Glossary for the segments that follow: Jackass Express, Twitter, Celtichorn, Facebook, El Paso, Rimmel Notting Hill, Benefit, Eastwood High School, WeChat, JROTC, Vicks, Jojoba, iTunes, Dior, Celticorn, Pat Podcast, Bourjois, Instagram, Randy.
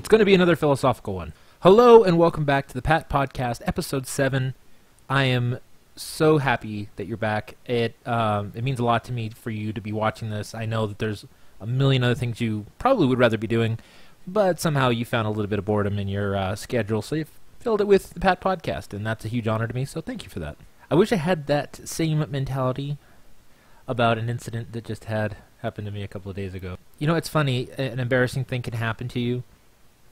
It's going to be another philosophical one. Hello and welcome back to the Pat Podcast, Episode 7. I am so happy that you're back. It means a lot to me for you to be watching this. I know that there's a million other things you probably would rather be doing, but somehow you found a little bit of boredom in your schedule, so you filled it with the Pat Podcast, and that's a huge honor to me, so thank you for that. I wish I had that same mentality about an incident that just happened to me a couple of days ago. You know, it's funny, an embarrassing thing can happen to you,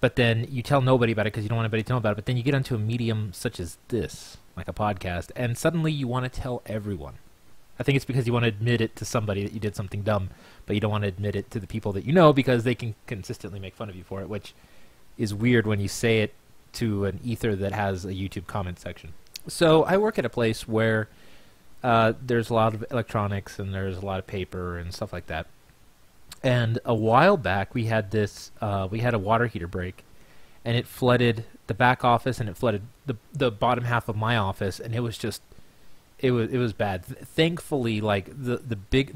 but then you tell nobody about it because you don't want anybody to know about it, but then you get onto a medium such as this, like a podcast, and suddenly you want to tell everyone. I think it's because you want to admit it to somebody that you did something dumb, but you don't want to admit it to the people that you know because they can consistently make fun of you for it, which is weird when you say it to an ether that has a YouTube comment section. So I work at a place where there's a lot of electronics and there's a lot of paper and stuff like that. And a while back we had this, we had a water heater break, and it flooded the back office and it flooded the bottom half of my office, and it was just... It was bad. Thankfully, like the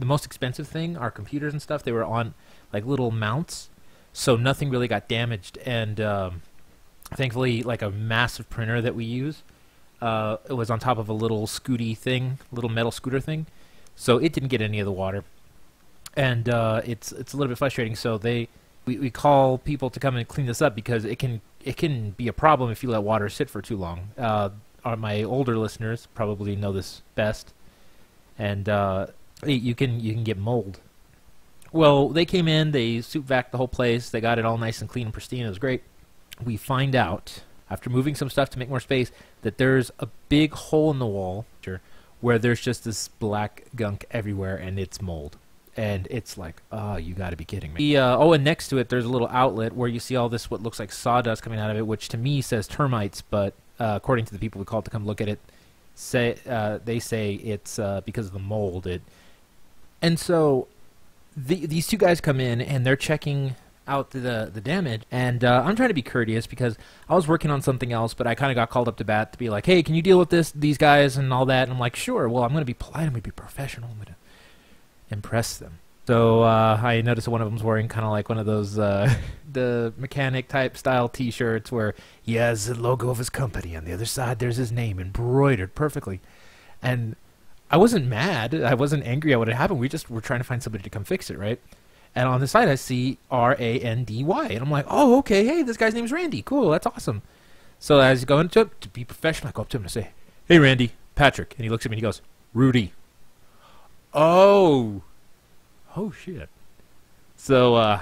most expensive thing, our computers and stuff, they were on like little mounts, so nothing really got damaged. And thankfully, like a massive printer that we use, it was on top of a little scooty thing, little metal scooter thing, so it didn't get any of the water. And it's a little bit frustrating. So we call people to come and clean this up because it can be a problem if you let water sit for too long. My older listeners probably know this best, and you can get mold. Well, they came in, they soup vac the whole place, they got it all nice and clean and pristine. It was great. We find out after moving some stuff to make more space that there's a big hole in the wall where there's just this black gunk everywhere, and it's mold. And it's like, oh, you got to be kidding me. Oh, and next to it, there's a little outlet where you see all this what looks like sawdust coming out of it, which to me says termites, but according to the people we called to come look at it, they say it's because of the mold. And so these two guys come in, and they're checking out the damage. And I'm trying to be courteous because I was working on something else, but I kind of got called up to bat to be like, hey, can you deal with these guys and all that? And I'm like, sure. Well, I'm going to be polite. I'm going to be professional. I'm going to impress them. So I noticed one of them's wearing kind of like one of those the mechanic type style T-shirts where he has the logo of his company on the other side. There's his name embroidered perfectly, and I wasn't mad. I wasn't angry at what had happened. We just were trying to find somebody to come fix it, right? And on the side I see R-A-N-D-Y, and I'm like, oh, okay, hey, this guy's name's Randy. Cool, that's awesome. So as I go into it to be professional, I go up to him and I say, hey, Randy, Patrick, and he looks at me and he goes, Rudy. Oh shit. So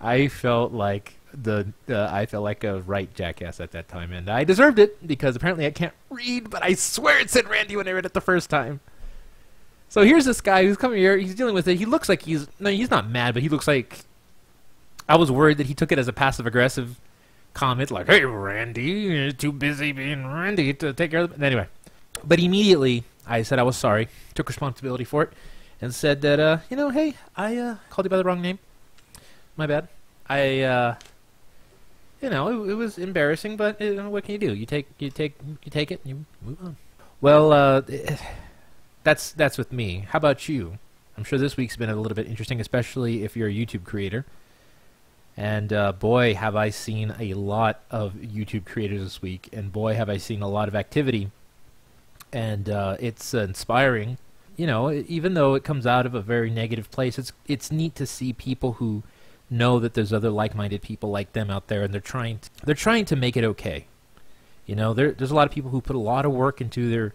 I felt like a right jackass at that time, and I deserved it because apparently I can't read, but I swear it said Randy when I read it the first time. So here's this guy who's coming here, he's dealing with it. He looks like he's not mad, but he looks like... I was worried that he took it as a passive aggressive comment, like, hey, Randy, you're too busy being Randy to take care of it. Anyway. But immediately I said I was sorry, took responsibility for it, and said that, you know, hey, I called you by the wrong name. My bad. You know, it was embarrassing, but what can you do? You take it, and you move on. Well, that's with me. How about you? I'm sure this week's been a little bit interesting, especially if you're a YouTube creator. And boy, have I seen a lot of YouTube creators this week, and boy, have I seen a lot of activity. And it's inspiring, you know, even though it comes out of a very negative place. It's neat to see people who know that there's other like-minded people like them out there, and they're trying to make it okay. You know, there's a lot of people who put a lot of work into their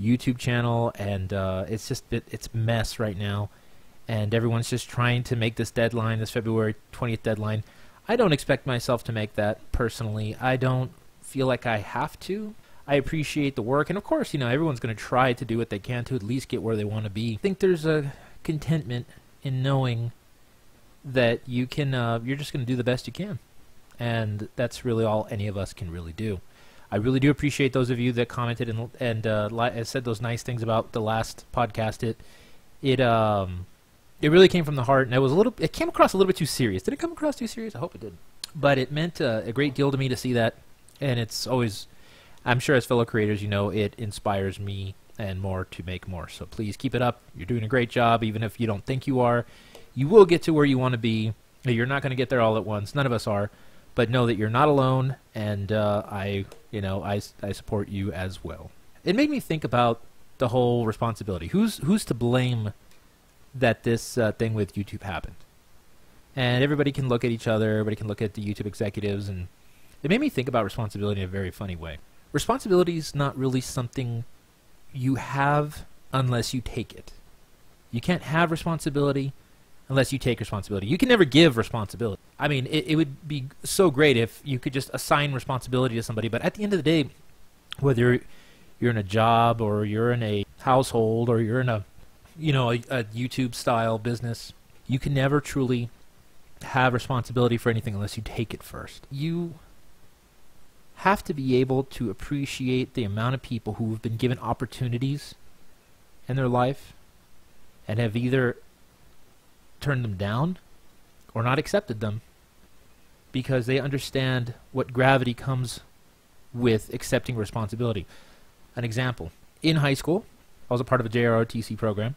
YouTube channel, and it's just it's a mess right now, and everyone's just trying to make this deadline, this February 20th deadline. I don't expect myself to make that personally. I don't feel like I have to. I appreciate the work, and of course, you know, everyone's going to try to do what they can to at least get where they want to be. I think there's a contentment in knowing that you can, you're just going to do the best you can, and that's really all any of us can really do. I really do appreciate those of you that commented and said those nice things about the last podcast. It really came from the heart, and it came across a little bit too serious. Did it come across too serious? I hope it didn't. But it meant a great deal to me to see that, and it's always... I'm sure as fellow creators, you know, it inspires me and more to make more. So please keep it up. You're doing a great job, even if you don't think you are. You will get to where you want to be, You're not going to get there all at once. None of us are. But know that you're not alone, and I support you as well. It made me think about the whole responsibility. Who's to blame that this thing with YouTube happened? And everybody can look at each other. Everybody can look at the YouTube executives, and it made me think about responsibility in a very funny way. Responsibility is not really something you have unless you take it. You can't have responsibility unless you take responsibility. You can never give responsibility. I mean, it would be so great if you could just assign responsibility to somebody, but at the end of the day, whether you're in a job or you're in a household or you're in a YouTube-style business, you can never truly have responsibility for anything unless you take it first. You have to be able to appreciate the amount of people who have been given opportunities in their life and have either turned them down or not accepted them because they understand what gravity comes with accepting responsibility. An example, in high school, I was a part of a JROTC program.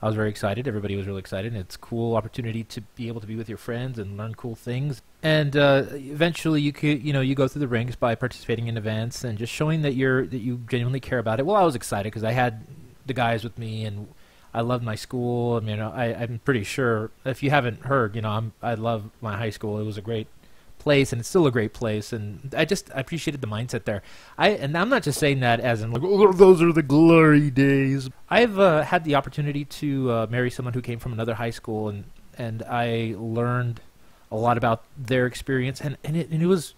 I was very excited. Everybody was really excited. And it's a cool opportunity to be able to be with your friends and learn cool things. And eventually you go through the ranks by participating in events and just showing that you genuinely care about it. Well, I was excited because I had the guys with me and I love my school. I mean, I'm pretty sure, if you haven't heard, I love my high school. It was a great place, and it's still a great place. And I appreciated the mindset there. And I'm not just saying that as in, like, oh, those are the glory days. I've had the opportunity to marry someone who came from another high school, and I learned a lot about their experience. And it was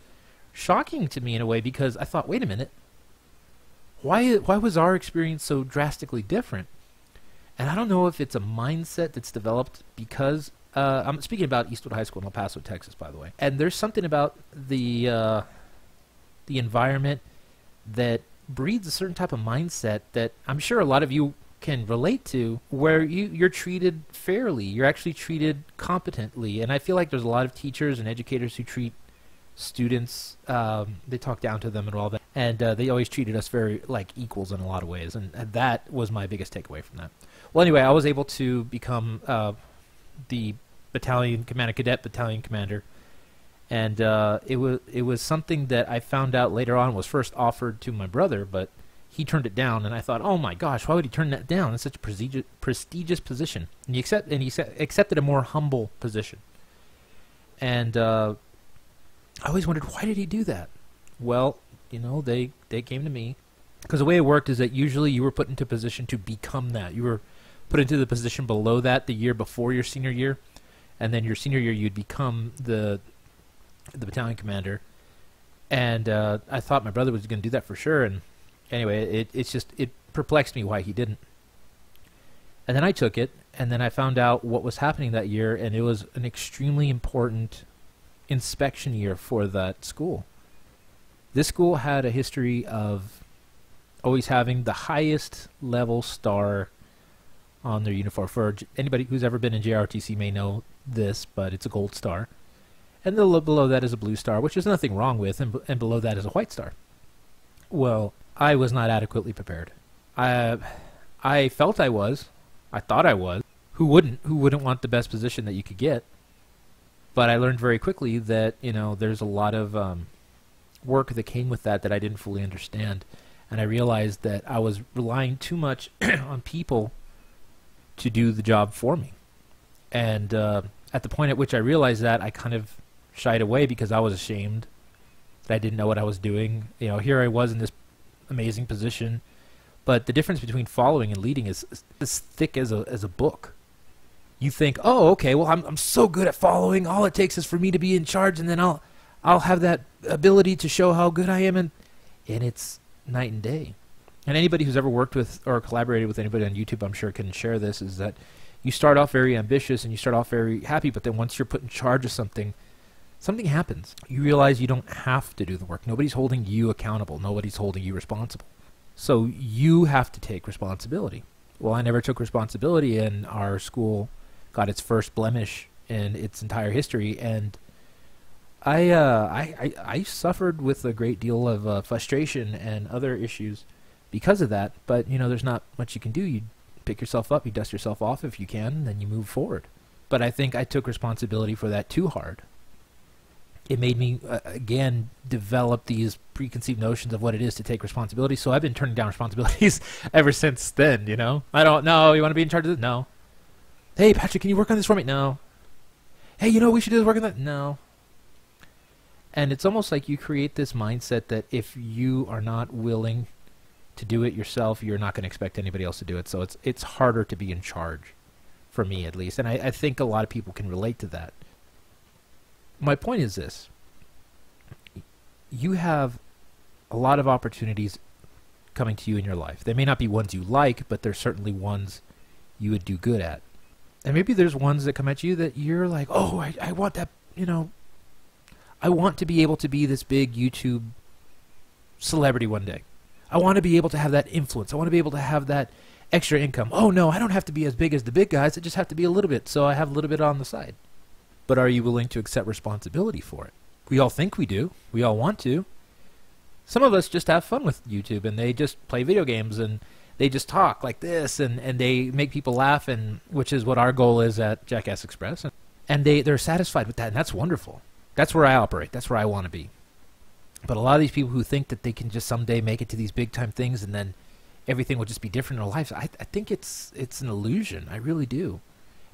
shocking to me in a way because I thought, wait a minute, why was our experience so drastically different? And I don't know if it's a mindset that's developed because I'm speaking about Eastwood High School in El Paso, Texas, by the way. And there's something about the environment that breeds a certain type of mindset that I'm sure a lot of you can relate to, where you're treated fairly. You're actually treated competently. And I feel like there's a lot of teachers and educators who treat students, they talk down to them and all that. And they always treated us very like equals in a lot of ways. And that was my biggest takeaway from that. Well, anyway, I was able to become the cadet battalion commander. And it was something that I found out later on was first offered to my brother, but he turned it down. And I thought, oh my gosh, why would he turn that down? It's such a prestigious position. And he accepted a more humble position. And I always wondered, why did he do that? Well, they came to me. Because the way it worked is that usually you were put into a position to become that. You were put into the position below that the year before your senior year. And then your senior year, you'd become the battalion commander. And I thought my brother was going to do that for sure. And anyway, it perplexed me why he didn't. And then I took it. And then I found out what was happening that year. And it was an extremely important inspection year for that school. This school had a history of always having the highest level star on their uniform. For anybody who's ever been in JROTC may know this, but it's a gold star. And below that is a blue star, which there's nothing wrong with, and below that is a white star. Well, I was not adequately prepared. I felt I was. I thought I was. Who wouldn't want the best position that you could get? But I learned very quickly that, there's a lot of work that came with that I didn't fully understand. And I realized that I was relying too much on people to do the job for me. And at the point at which I realized that, I kind of shied away because I was ashamed that I didn't know what I was doing. Here I was in this amazing position. But the difference between following and leading is as thick as a book. You think, oh, okay, well, I'm so good at following. All it takes is for me to be in charge, and then I'll have that ability to show how good I am. And it's night and day. And anybody who's ever worked with or collaborated with anybody on YouTube, I'm sure, can share this, is that you start off very ambitious and you start off very happy, but then once you're put in charge of something happens. You realize you don't have to do the work. Nobody's holding you accountable. Nobody's holding you responsible. So you have to take responsibility. Well, I never took responsibility, and our school got its first blemish in its entire history, and I suffered with a great deal of frustration and other issues because of that. But, there's not much you can do. You pick yourself up, you dust yourself off if you can, and then you move forward. But I think I took responsibility for that too hard. It made me, again, develop these preconceived notions of what it is to take responsibility. So I've been turning down responsibilities ever since then, you know? I don't know. You want to be in charge of this? No. Hey, Patrick, can you work on this for me? No. Hey, you know what we should do is work on that? No. And it's almost like you create this mindset that if you are not willing to do it yourself, you're not going to expect anybody else to do it. So it's harder to be in charge, for me at least. And I think a lot of people can relate to that. My point is this. You have a lot of opportunities coming to you in your life. They may not be ones you like, but they're certainly ones you would do good at. And maybe there's ones that come at you that you're like, oh, I want that, you know, I want to be able to be this big YouTube celebrity one day. I want to be able to have that influence. I want to be able to have that extra income. Oh, no, I don't have to be as big as the big guys. I just have to be a little bit, so I have a little bit on the side. But are you willing to accept responsibility for it? We all think we do. We all want to. Some of us just have fun with YouTube, and they just play video games, and they just talk like this, and they make people laugh, and which is what our goal is at Jackass Express. And they're satisfied with that, and that's wonderful. That's where I operate. That's where I want to be. But a lot of these people who think that they can just someday make it to these big-time things, and then everything will just be different in their lives, I think it's an illusion. I really do.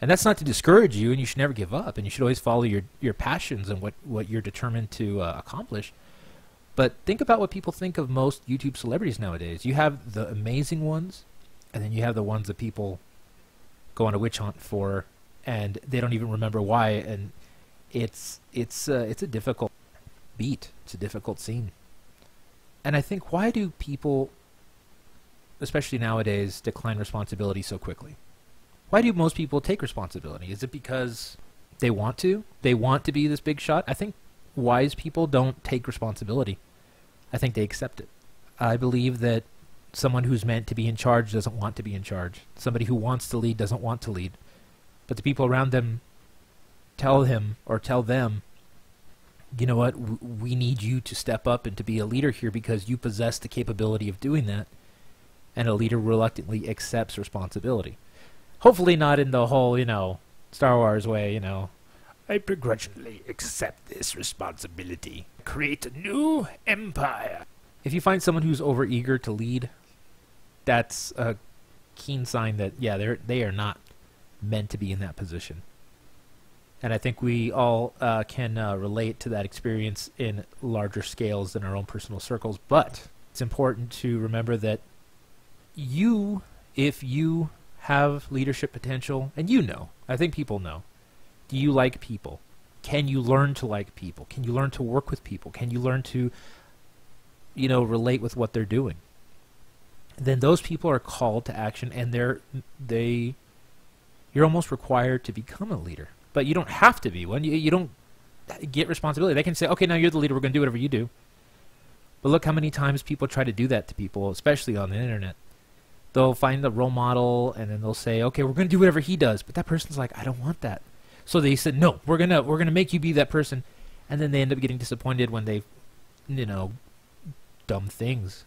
And that's not to discourage you, and you should never give up, and you should always follow your passions and what you're determined to accomplish. But think about what people think of most YouTube celebrities nowadays. You have the amazing ones, and then you have the ones that people go on a witch hunt for, and they don't even remember why. And it's a difficult beat. It's a difficult scene. And I think, why do people, especially nowadays, decline responsibility so quickly? Why do most people take responsibility? Is it because they want to? They want to be this big shot? I think wise people don't take responsibility. I think they accept it. I believe that someone who's meant to be in charge doesn't want to be in charge. Somebody who wants to lead doesn't want to lead. But the people around them tell him or tell them, you know what, we need you to step up and to be a leader here because you possess the capability of doing that. And a leader reluctantly accepts responsibility. Hopefully not in the whole, you know, Star Wars way, you know. I begrudgingly accept this responsibility. Create a new empire. If you find someone who's overeager to lead, that's a keen sign that, yeah, they are not meant to be in that position. And I think we all can relate to that experience in larger scales than our own personal circles. But it's important to remember that you, if you have leadership potential, and you know, I think people know. Do you like people? Can you learn to like people? Can you learn to work with people? Can you learn to, you know, relate with what they're doing? Then those people are called to action, and you're almost required to become a leader. But you don't have to be one. You don't get responsibility. They can say, okay, now you're the leader, we're going to do whatever you do. But look how many times people try to do that to people, especially on the internet. They'll find the role model, and then they'll say, okay, we're going to do whatever he does. But that person's like, I don't want that. So they said, no, we're gonna make you be that person. And then they end up getting disappointed when they, you know, dumb things.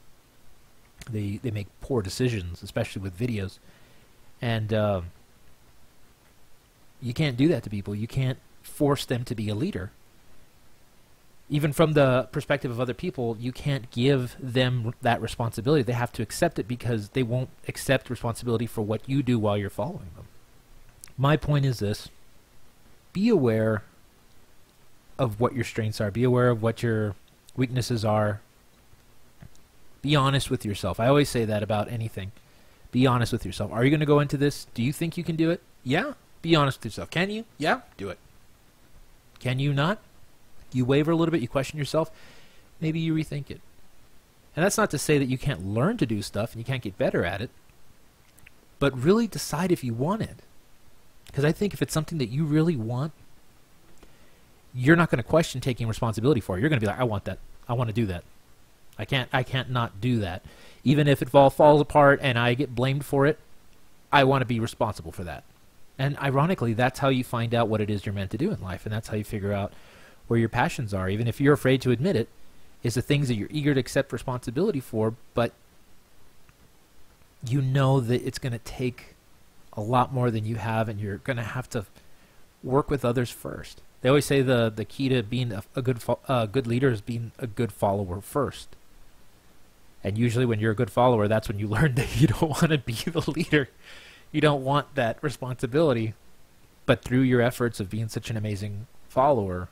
They make poor decisions, especially with videos. And you can't do that to people. You can't force them to be a leader. Even from the perspective of other people, you can't give them that responsibility. They have to accept it because they won't accept responsibility for what you do while you're following them. My point is this. Be aware of what your strengths are. Be aware of what your weaknesses are. Be honest with yourself. I always say that about anything. Be honest with yourself. Are you going to go into this? Do you think you can do it? Yeah. Be honest with yourself. Can you? Yeah. Do it. Can you not? You waver a little bit, you question yourself, maybe you rethink it. And that's not to say that you can't learn to do stuff and you can't get better at it, but really decide if you want it. Because I think if it's something that you really want, you're not going to question taking responsibility for it. You're going to be like, I want that. I want to do that. I can't not do that. Even if it all falls apart and I get blamed for it, I want to be responsible for that. And ironically, that's how you find out what it is you're meant to do in life, and that's how you figure out where your passions are, even if you're afraid to admit it, is the things that you're eager to accept responsibility for, but you know that it's going to take a lot more than you have, and you're going to have to work with others first. They always say the key to being a good leader is being a good follower first. And usually when you're a good follower, that's when you learn that you don't want to be the leader. You don't want that responsibility. But through your efforts of being such an amazing follower,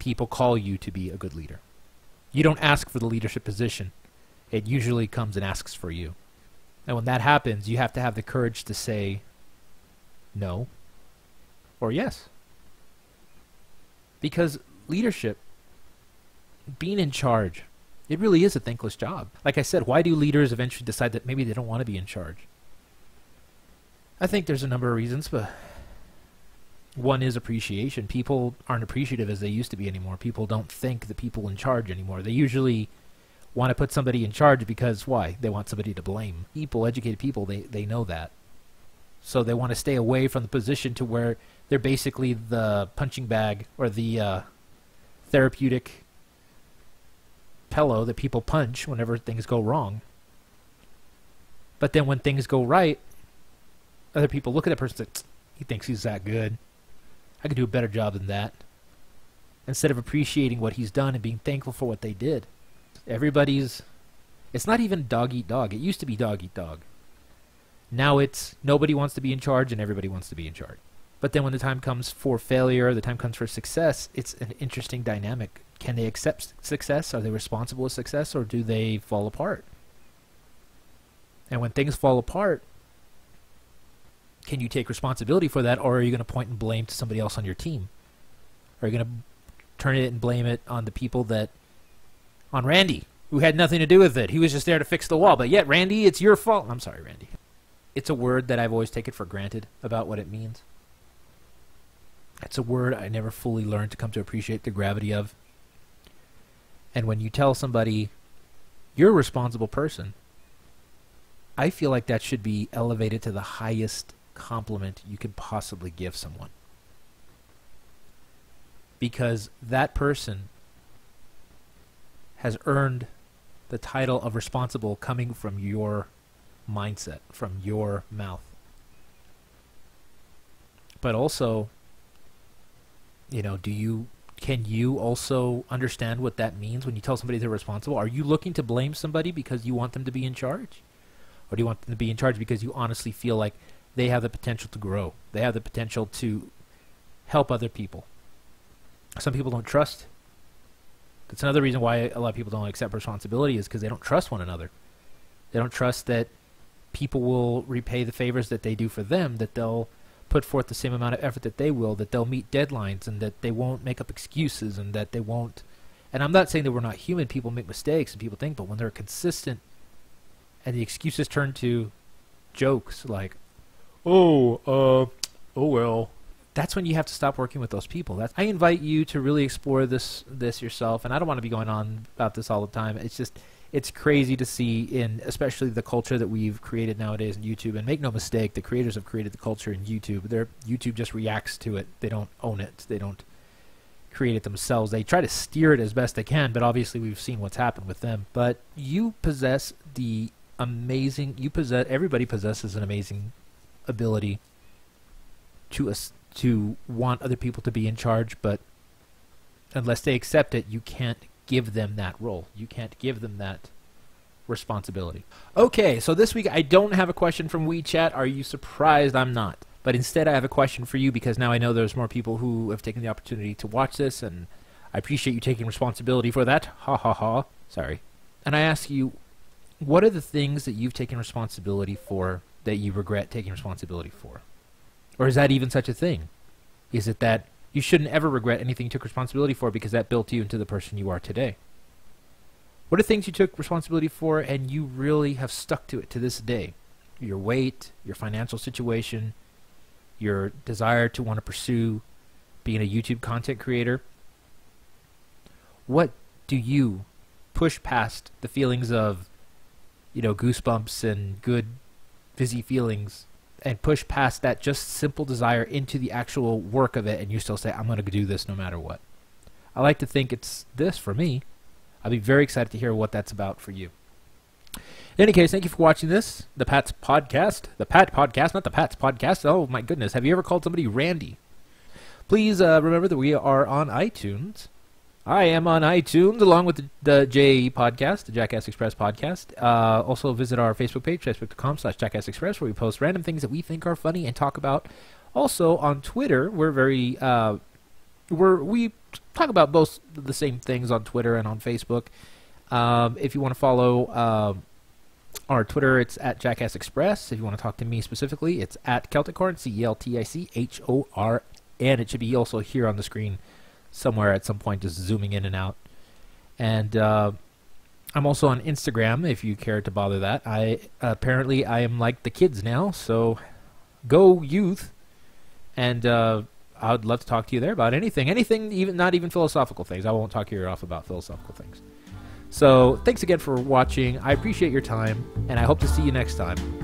people call you to be a good leader. You don't ask for the leadership position. It usually comes and asks for you. And when that happens, you have to have the courage to say no or yes. Because leadership, being in charge, it really is a thankless job. Like I said, why do leaders eventually decide that maybe they don't want to be in charge? I think there's a number of reasons, but one is appreciation. People aren't appreciative as they used to be anymore. People don't thank the people in charge anymore. They usually want to put somebody in charge because why? They want somebody to blame. People, educated people, they know that. So they want to stay away from the position to where they're basically the punching bag or the therapeutic pillow that people punch whenever things go wrong. But then when things go right, other people look at that person and say, he thinks he's that good. I could do a better job than that. Instead of appreciating what he's done and being thankful for what they did. Everybody's... It's not even dog eat dog. It used to be dog eat dog. Now it's nobody wants to be in charge and everybody wants to be in charge. But then when the time comes for failure, the time comes for success, it's an interesting dynamic. Can they accept success? Are they responsible for success, or do they fall apart? And when things fall apart, can you take responsibility for that, or are you going to point and blame to somebody else on your team? Are you going to turn it and blame it on the people that... on Randy, who had nothing to do with it. He was just there to fix the wall. But yet, Randy, it's your fault. I'm sorry, Randy. It's a word that I've always taken for granted about what it means. It's a word I never fully learned to come to appreciate the gravity of. And when you tell somebody, you're a responsible person, I feel like that should be elevated to the highest compliment you could possibly give someone. Because that person has earned the title of responsible coming from your mindset, from your mouth. But also, you know, can you also understand what that means when you tell somebody they're responsible? Are you looking to blame somebody because you want them to be in charge? Or do you want them to be in charge because you honestly feel like they have the potential to grow? They have the potential to help other people. Some people don't trust. That's another reason why a lot of people don't accept responsibility, is because they don't trust one another. They don't trust that people will repay the favors that they do for them, that they'll put forth the same amount of effort that they will, that they'll meet deadlines, and that they won't make up excuses, and that they won't... And I'm not saying that we're not human. People make mistakes, and people think, but when they're consistent and the excuses turn to jokes like, oh well... That's when you have to stop working with those people. I invite you to really explore this yourself, and I don't want to be going on about this all the time. It's just, it's crazy to see in especially the culture that we've created nowadays in YouTube. And make no mistake, the creators have created the culture in YouTube. YouTube just reacts to it. They don't own it. They don't create it themselves. They try to steer it as best they can, but obviously we've seen what's happened with them. But you possess the amazing, everybody possesses an amazing ability to want other people to be in charge, but unless they accept it, you can't give them that role. You can't give them that responsibility. Okay, so this week I don't have a question from WeChat. Are you surprised? I'm not. But instead I have a question for you, because now I know there's more people who have taken the opportunity to watch this, and I appreciate you taking responsibility for that. Ha ha ha. Sorry. And I ask you, what are the things that you've taken responsibility for that you regret taking responsibility for? Or is that even such a thing? Is it that you shouldn't ever regret anything you took responsibility for, because that built you into the person you are today? What are things you took responsibility for and you really have stuck to it to this day? Your weight, your financial situation, your desire to want to pursue being a YouTube content creator. What do you push past the feelings of, you know, goosebumps and good, fizzy feelings, and push past that just simple desire into the actual work of it, and you still say, I'm going to do this no matter what? I like to think it's this for me. I'll be very excited to hear what that's about for you. In any case, thank you for watching this, the Pat's Podcast. The Pat Podcast, not the Pat's Podcast. Oh, my goodness. Have you ever called somebody Randy? Please remember that we are on iTunes. I am on iTunes along with the JE podcast, the Jackass Express podcast. Also visit our Facebook page, facebook.com/Jackass Express, where we post random things that we think are funny and talk about. Also on Twitter, we're very we talk about both the same things on Twitter and on Facebook. If you want to follow our Twitter, it's at Jackass Express. If you want to talk to me specifically, it's at Celticorn, C-E-L-T-I-C-H-O-R-N. It should be also here on the screen somewhere at some point, just zooming in and out. And I'm also on Instagram, if you care to bother that. Apparently, I am like the kids now, so go youth. And I would love to talk to you there about anything. Anything, even not even philosophical things. I won't talk your ear off about philosophical things. So thanks again for watching. I appreciate your time, and I hope to see you next time.